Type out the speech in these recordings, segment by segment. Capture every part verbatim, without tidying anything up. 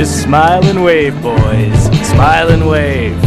Just smile and wave, boys. Smile and wave.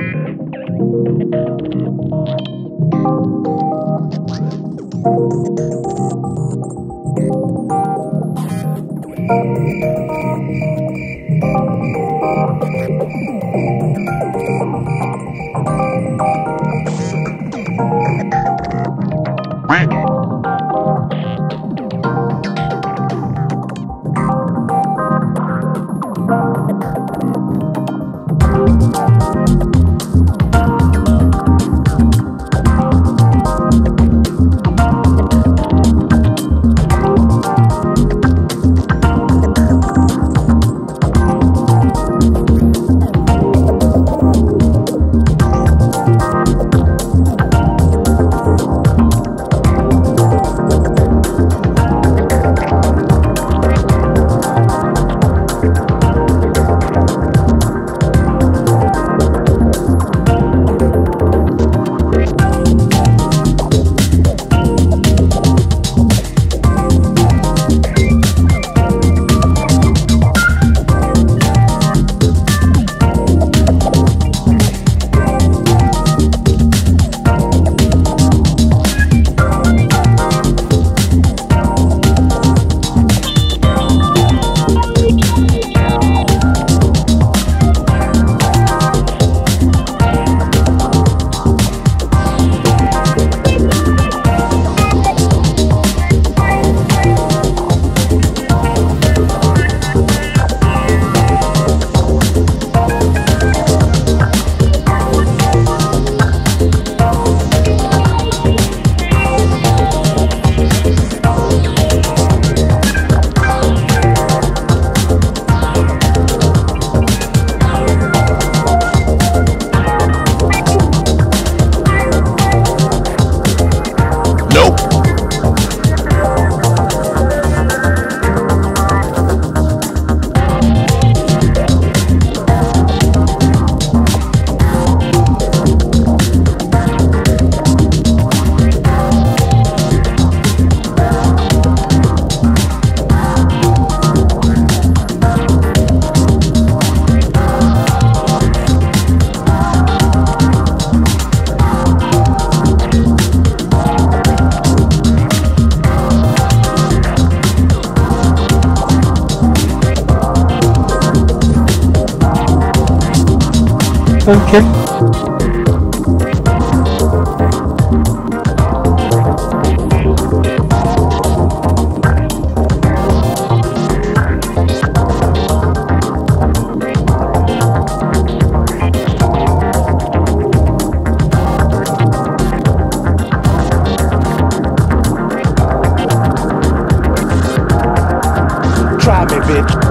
Okay. Try me, bitch.